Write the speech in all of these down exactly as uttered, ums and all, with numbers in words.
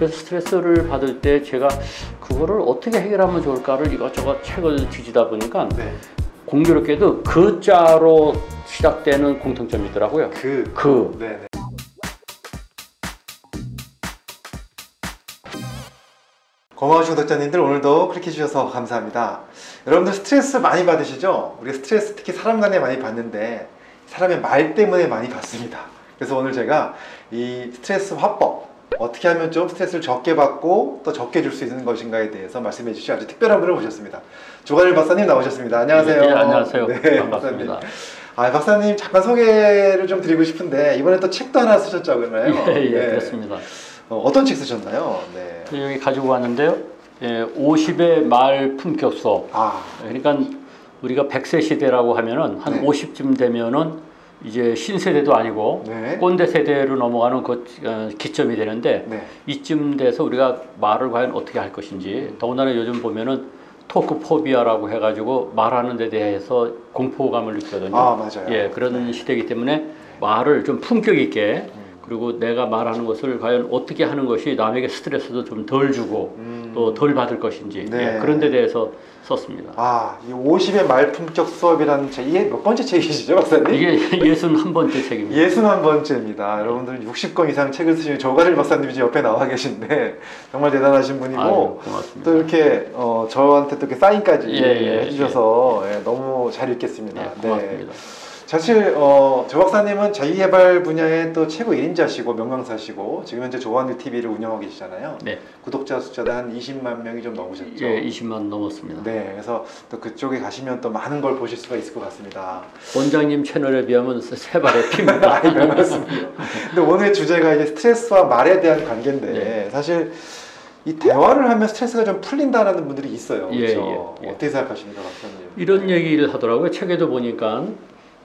그래서 스트레스를 받을 때 제가 그거를 어떻게 해결하면 좋을까를 이것저것 책을 뒤지다 보니까 네. 공교롭게도 그 자로 시작되는 공통점이 있더라고요. 그. 그. 네네. 고마우신 구독자님들, 오늘도 클릭해 주셔서 감사합니다. 여러분들 스트레스 많이 받으시죠? 우리 스트레스 특히 사람 간에 많이 받는데 사람의 말 때문에 많이 받습니다. 그래서 오늘 제가 이 스트레스 화법, 어떻게 하면 좀 스트레스를 적게 받고 또 적게 줄 수 있는 것인가에 대해서 말씀해 주실 아주 특별한 분을 모셨습니다. 조관일 박사님 나오셨습니다. 안녕하세요. 네, 네, 안녕하세요. 네, 반갑습니다. 박사님. 아, 박사님 잠깐 소개를 좀 드리고 싶은데 이번에 또 책도 하나 쓰셨잖아요. 예, 예, 네. 그렇습니다. 어, 어떤 책 쓰셨나요? 네. 네, 여기 가지고 왔는데요. 예, 오십의 말 품격 수업. 아. 그러니까 우리가 백 세 시대라고 하면은 한 네. 오십쯤 되면은 이제 신세대도 아니고 네. 꼰대 세대로 넘어가는 그 기점이 되는데 네. 이쯤 돼서 우리가 말을 과연 어떻게 할 것인지, 더군다나 요즘 보면은 토크포비아라고 해가지고 말하는 데 대해서 공포감을 느끼거든요. 아, 맞아요. 예, 그런 네. 시대이기 때문에 말을 좀 품격 있게, 그리고 내가 말하는 것을 과연 어떻게 하는 것이 남에게 스트레스도 좀 덜 주고 음. 또 덜 받을 것인지 네. 예, 그런 데 대해서 썼습니다. 아, 이 오십의 말 품격 수업이라는 책, 이게 몇 번째 책이시죠, 박사님? 이게 예순한 번째 책입니다. 예순한 번째입니다. 여러분들 육십 권 이상 책을 쓰시는 조관일 박사님이 옆에 나와 계신데 정말 대단하신 분이고, 아유, 고맙습니다. 또 이렇게 어, 저한테 또 이렇게 사인까지 예, 예, 해주셔서 예. 예, 너무 잘 읽겠습니다. 예, 고맙습니다. 네. 사실 어, 조 박사님은 자기개발 분야의 또 최고 일인자시고 명강사시고 지금 현재 조관일 티비를 운영하고 계시잖아요. 네. 구독자 숫자도 한 이십만 명이 좀 넘으셨죠? 예, 이십만 넘었습니다. 네, 그래서 또 그쪽에 가시면 또 많은 걸 보실 수가 있을 것 같습니다. 원장님 채널에 비하면 세 발의 피입니다. 아이, 맞습니다. 근데 오늘 주제가 이제 스트레스와 말에 대한 관계인데 네. 사실 이 대화를 하면 스트레스가 좀 풀린다라는 분들이 있어요. 그렇죠? 예, 예, 예. 어떻게 생각하십니까, 박사님? 이런 네. 얘기를 하더라고요. 책에도 보니까.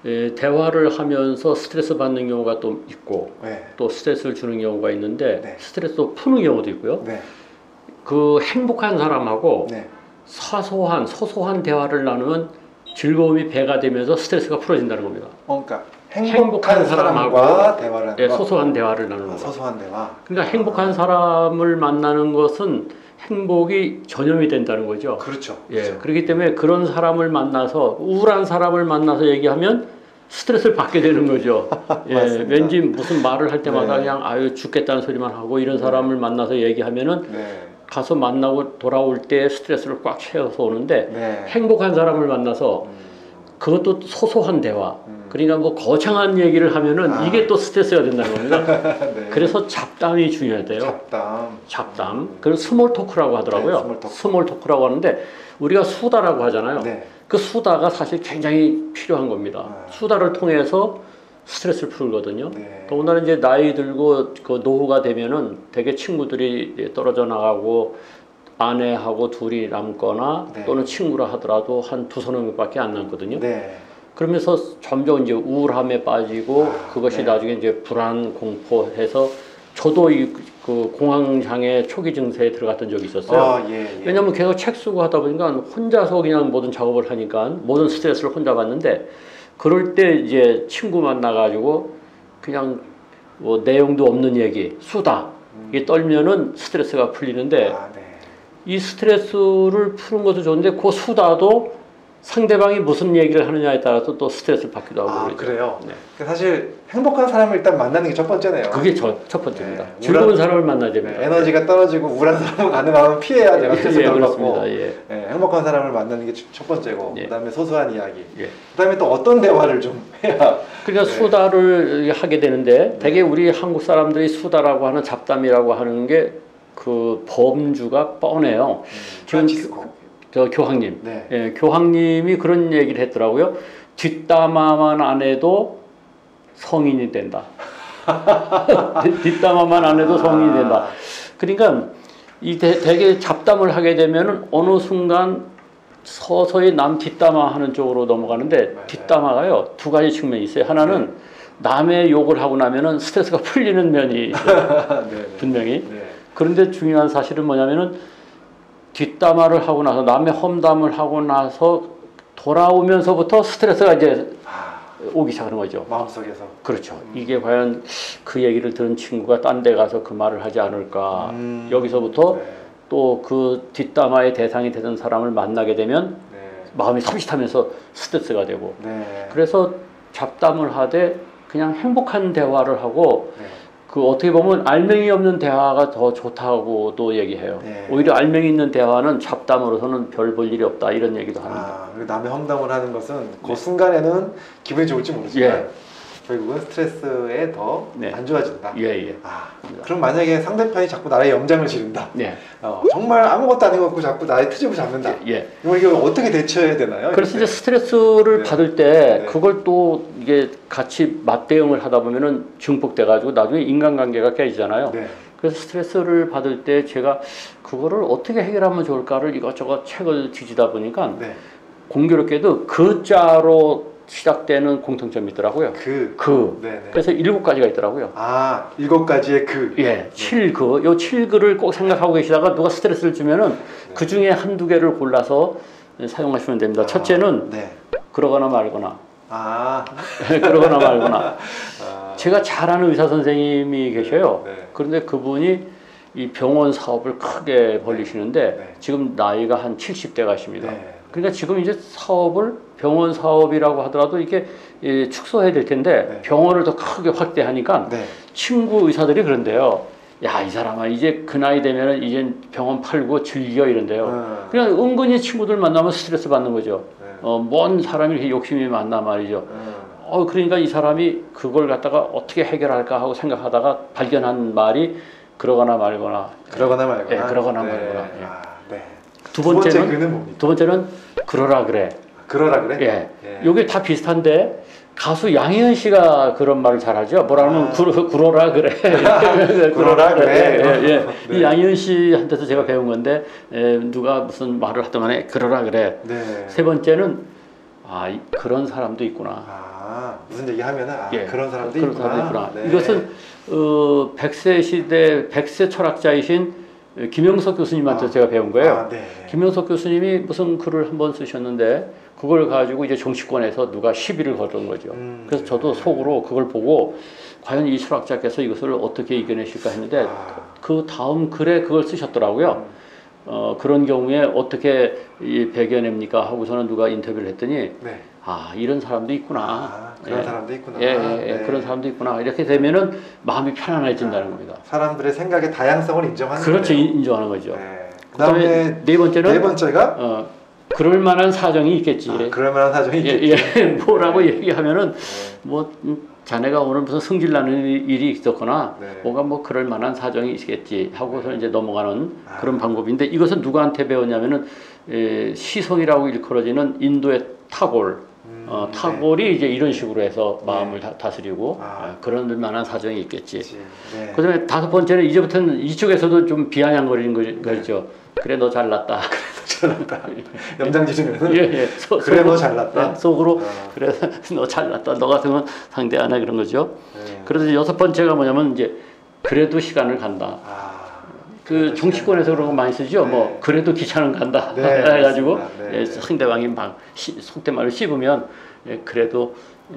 예, 대화를 하면서 스트레스 받는 경우가 또 있고 네. 또 스트레스를 주는 경우가 있는데 네. 스트레스도 푸는 경우도 있고요. 네. 그 행복한 사람하고 네. 사소한 소소한 대화를 나누면 즐거움이 배가 되면서 스트레스가 풀어진다는 겁니다. 어, 그러니까 행복한, 행복한 사람하고 대화를 예, 소소한 대화를 나누는 아, 소소한 대화. 그러니까 행복한 사람을 만나는 것은 행복이 전염이 된다는 거죠. 그렇죠. 예, 그렇죠. 그렇기 때문에 그런 사람을 만나서 우울한 사람을 만나서 얘기하면 스트레스를 받게 되는 거죠. 예, 왠지 무슨 말을 할 때마다 네. 그냥 아유 죽겠다는 소리만 하고 이런 사람을 네. 만나서 얘기하면은 네. 가서 만나고 돌아올 때 스트레스를 꽉 채워서 오는데 네. 행복한 사람을 만나서 음. 그것도 소소한 대화. 음. 그러니까 뭐 거창한 얘기를 하면은 아. 이게 또 스트레스가 된다는 겁니다. 네. 그래서 잡담이 중요하대요. 잡담. 잡담. 음. 그리고 스몰 토크라고 하더라고요. 네, 스몰, 토크. 스몰 토크라고 하는데 우리가 수다라고 하잖아요. 네. 그 수다가 사실 굉장히 필요한 겁니다. 아. 수다를 통해서 스트레스를 풀거든요. 네. 더군다나 이제 나이 들고 그 노후가 되면은 되게 친구들이 떨어져 나가고 아내하고 둘이 남거나 네. 또는 친구라 하더라도 한 두서너 명밖에 안 남거든요. 네. 그러면서 점점 이제 우울함에 빠지고 아, 그것이 네. 나중에 이제 불안, 공포해서 저도 이 그 공황장애 초기 증세에 들어갔던 적이 있었어요. 아, 예, 예. 왜냐하면 계속 책 쓰고 하다 보니까 혼자서 그냥 모든 작업을 하니까 모든 스트레스를 혼자 받는데, 그럴 때 이제 친구 만나가지고 그냥 뭐 내용도 없는 얘기, 수다 음. 이게 떨면은 스트레스가 풀리는데. 아, 네. 이 스트레스를 푸는 것도 좋은데 그 수다도 상대방이 무슨 얘기를 하느냐에 따라서 또 스트레스를 받기도 하고. 아, 그래요? 네. 사실 행복한 사람을 일단 만나는 게 첫 번째네요. 그게 저, 첫 번째입니다. 네. 즐거운 우울한, 사람을 만나야 됩니다. 네. 에너지가 떨어지고 우울한 사람을 가는 마음은 피해야 돼요. 스트레스 예, 받고. 예. 네. 행복한 사람을 만나는 게 첫 번째고 예. 그다음에 소소한 이야기. 예. 그다음에 또 어떤 대화를 좀 해야. 그러니까 네. 수다를 하게 되는데 되게 우리 한국 사람들이 수다라고 하는 잡담이라고 하는 게 그 범주가 뻔해요. 음, 저 교황님, 네. 예, 교황님이 그런 얘기를 했더라고요. 뒷담화만 안 해도 성인이 된다. 뒷담화만 안 해도 성인이 된다. 그러니까 이 대, 되게 잡담을 하게 되면 어느 순간 서서히 남 뒷담화하는 쪽으로 넘어가는데 맞아요. 뒷담화가요 두 가지 측면이 있어요. 하나는 네. 남의 욕을 하고 나면은 스트레스가 풀리는 면이 있어요. 분명히. 네. 그런데 중요한 사실은 뭐냐면은 뒷담화를 하고 나서 남의 험담을 하고 나서 돌아오면서부터 스트레스가 이제 오기 시작하는 거죠. 마음속에서. 그렇죠. 음. 이게 과연 그 얘기를 들은 친구가 딴 데 가서 그 말을 하지 않을까. 음. 여기서부터 네. 또 그 뒷담화의 대상이 되던 사람을 만나게 되면 네. 마음이 섬찟하면서 스트레스가 되고 네. 그래서 잡담을 하되 그냥 행복한 대화를 하고 네. 그 어떻게 보면 알맹이 없는 대화가 더 좋다고도 얘기해요. 네. 오히려 알맹이 있는 대화는 잡담으로서는 별 볼 일이 없다 이런 얘기도 합니다. 아, 남의 험담을 하는 것은 그 네. 순간에는 기분이 좋을지 모르지만 예. 결국은 스트레스에 더 안 네. 좋아진다. 예예. 아, 그럼 만약에 상대편이 자꾸 나의 염장을 지른다. 예. 어, 정말 아무것도 아닌 것 같고 자꾸 나의 트집을 잡는다. 예. 이거 이걸 어떻게 대처해야 되나요? 그래서 이제 스트레스를 네. 받을 때 네. 그걸 또 이게 같이 맞대응을 하다 보면은 증폭돼가지고 나중에 인간관계가 깨지잖아요. 네. 그래서 스트레스를 받을 때 제가 그거를 어떻게 해결하면 좋을까를 이것저것 책을 뒤지다 보니까 네. 공교롭게도 그 자로 시작되는 공통점이 있더라고요. 그. 그. 네네. 그래서 일곱 가지가 있더라고요. 아, 일곱 가지의 그. 예. 칠 그. 요 칠 그를 꼭 생각하고 계시다가 누가 스트레스를 주면은 네. 그 중에 한두 개를 골라서 사용하시면 됩니다. 아, 첫째는. 네. 그러거나 말거나. 아. 그러거나 말거나. 아. 제가 잘 아는 의사 선생님이 계셔요. 네. 네. 그런데 그분이 이 병원 사업을 크게 벌리시는데 네. 네. 지금 나이가 한 칠십 대 가십니다. 네. 그러니까 지금 이제 사업을 병원 사업이라고 하더라도 이게 축소해야 될 텐데 네. 병원을 더 크게 확대하니까 네. 친구 의사들이 그런데요. 야, 이 사람아 이제 그 나이 되면은 이제 병원 팔고 즐겨 이런데요. 음. 그냥 은근히 친구들 만나면 스트레스 받는 거죠. 네. 어, 뭔 사람이 이렇게 욕심이 많나 말이죠. 음. 어, 그러니까 이 사람이 그걸 갖다가 어떻게 해결할까 하고 생각하다가 발견한 말이 그러거나 말거나. 그러거나 말거나. 예, 그러거나 네. 말거나. 예. 아, 네. 두 번째는, 번째 그는 뭡니까? 두 번째는 그러라 그래. 그러라 그래? 예. 예. 요게 다 비슷한데 가수 양희은 씨가 그런 말을 잘하죠. 뭐라 하면 아. 구러, 구러라 그래. 구러라 그래. 예. 예. 네. 이 양희은 씨한테서 제가 배운 건데 예. 누가 무슨 말을 하던 간에 그러라 그래. 네. 세 번째는 아 그런 사람도 있구나. 아, 무슨 얘기하면 아, 예. 그런 사람도 그런 있구나. 있구나. 네. 이것은 어, 백세 시대 백세 철학자이신 김영석 교수님한테 아, 제가 배운 거예요. 아, 네. 김영석 교수님이 무슨 글을 한번 쓰셨는데 그걸 가지고 이제 정치권에서 누가 시비를 걸던 거죠. 음, 그래서 네. 저도 속으로 그걸 보고 과연 이 철학자께서 이것을 어떻게 이겨내실까 했는데 아. 그 다음 글에 그걸 쓰셨더라고요. 음. 어, 그런 경우에 어떻게 이 배겨냅니까 하고서는 누가 인터뷰를 했더니 네. 아 이런 사람도 있구나. 아, 그런 예. 사람도 있구나. 예, 예, 예, 네. 그런 사람도 있구나. 이렇게 되면은 마음이 편안해진다는 아, 겁니다. 사람들의 생각의 다양성을 인정하는 거죠. 그렇죠, 거네요. 인정하는 거죠. 네. 그다음에 네 번째는 네 번째가 어, 그럴 만한 사정이 있겠지. 아, 그럴 만한 사정이 있겠지. 예, 예. 뭐라고 네. 얘기하면은 네. 뭐 자네가 오늘 무슨 승질나는 일이 있었거나 네. 뭐가 뭐 그럴 만한 사정이 있겠지 하고서 이제 넘어가는 아. 그런 방법인데 이것은 누구한테 배웠냐면은 에, 시성이라고 일컬어지는 인도의 타골. 어, 타골이 네. 이제 이런 식으로 해서 마음을 네. 다, 다스리고 아. 어, 그런 만한 사정이 있겠지. 네. 그 다음에 다섯 번째는 이제부터는 이쪽에서도 좀 비아냥거리는 거죠. 네. 그래 너 잘났다. 그래 너 잘났다. 염장지르면은 예, 예. 소, 그래 너 잘났다. 네, 속으로 아. 그래 너 잘났다. 너 같으면 상대 안 해 그런 거죠. 네. 그래서 여섯 번째가 뭐냐면 이제 그래도 시간을 간다. 아. 그 정치권에서 그런 거 많이 쓰죠. 네. 뭐 그래도 기차는 간다 네, 해가지고 네, 예, 상대방이 막 시, 속대말을 씹으면 예, 그래도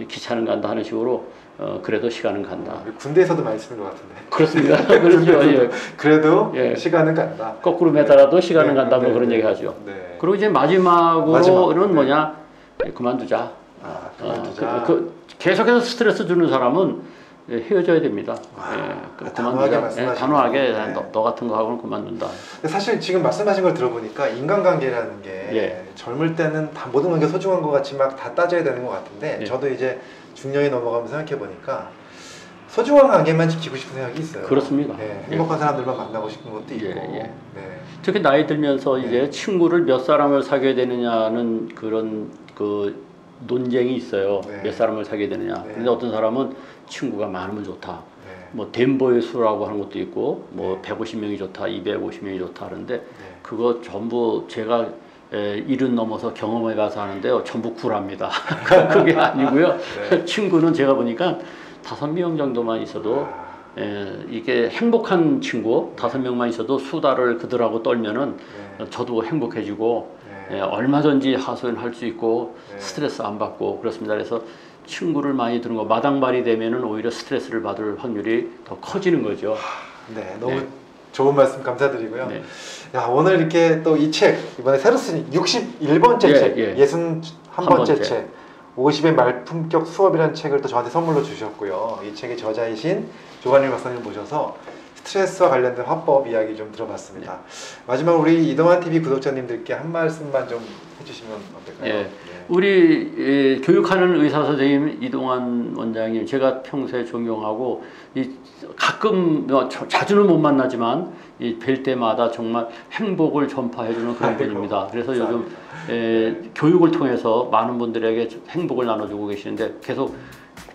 기차는 간다 하는 식으로 어, 그래도 시간은 간다. 군대에서도 많이 쓰는 것 같은데. 그렇습니다. 그렇죠. 예. 그래도 예. 시간은 간다. 거꾸로 매달아도 네. 시간은 네. 간다 뭐 네. 그런 네. 얘기하죠. 네. 그리고 이제 마지막으로는 마지막. 네. 뭐냐 예, 그만두자. 아, 그만두자. 어, 그, 그, 계속해서 스트레스 주는 사람은 예, 헤어져야 됩니다. 와, 예, 아, 단호하게 말씀하시는 예, 단호하게 네. 너, 너 같은 거 하고는 그만둔다. 사실 지금 말씀하신 걸 들어보니까 인간관계라는 게 예. 젊을 때는 다 모든 관계가 소중한 것 같이 막 다 따져야 되는 것 같은데 예. 저도 이제 중년이 넘어가면서 생각해보니까 소중한 관계만 지키고 싶은 생각이 있어요. 그렇습니다. 예, 행복한 예. 사람들만 만나고 싶은 것도 있고 예, 예. 네. 특히 나이 들면서 이제 예. 친구를 몇 사람을 사귀어야 되느냐는 그런 그 논쟁이 있어요. 네. 몇 사람을 사귀게 되느냐. 네. 근데 어떤 사람은 친구가 많으면 좋다. 네. 뭐 덴버의 수라고 하는 것도 있고 뭐 네. 백오십 명이 좋다, 이백오십 명이 좋다 하는데 네. 그거 전부 제가 일흔 넘어서 경험해 봐서 하는데요. 전부 구랍니다. 그게 아니고요. 네. 친구는 제가 보니까 다섯 명 정도만 있어도 아. 예, 이게 행복한 친구 다섯 명만 있어도 수다를 그들하고 떨면은 네. 저도 행복해지고 예, 얼마든지 하소연할 수 있고 네. 스트레스 안 받고 그렇습니다. 그래서 친구를 많이 두는 거, 마당발이 되면은 오히려 스트레스를 받을 확률이 더 커지는 거죠. 네, 너무 네. 좋은 말씀 감사드리고요. 네. 야, 오늘 이렇게 또 이 책, 이번에 새로 쓰니 육십일 번째 예, 책, 예. 육십일 번째 책, 오십의 말품격 수업이라는 책을 또 저한테 선물로 주셨고요. 이 책의 저자이신 조관일 박사님 모셔서 스트레스와 관련된 화법 이야기 좀 들어봤습니다. 네. 마지막 우리 이동환티비 구독자님들께 한 말씀만 좀 해주시면 어떨까요? 예. 네. 우리 예, 교육하는 의사 선생님 이동환 원장님, 제가 평소에 존경하고 이, 가끔 뭐, 저, 자주는 못 만나지만 이, 뵐 때마다 정말 행복을 전파해주는 그런 분입니다. 아, 그래서 감사합니다. 요즘 예, 네. 교육을 통해서 많은 분들에게 행복을 나눠주고 계시는데 계속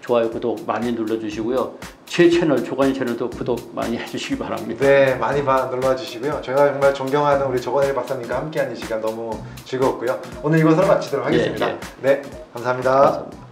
좋아요, 구독 많이 눌러주시고요. 제 채널, 조관일 채널도 구독 많이 해주시기 바랍니다. 네, 많이 눌러주시고요. 저희가 정말 존경하는 우리 조관일 박사님과 함께한 이 시간 너무 즐거웠고요. 오늘 이것으로 마치도록 하겠습니다. 예, 예. 네, 감사합니다. 감사합니다.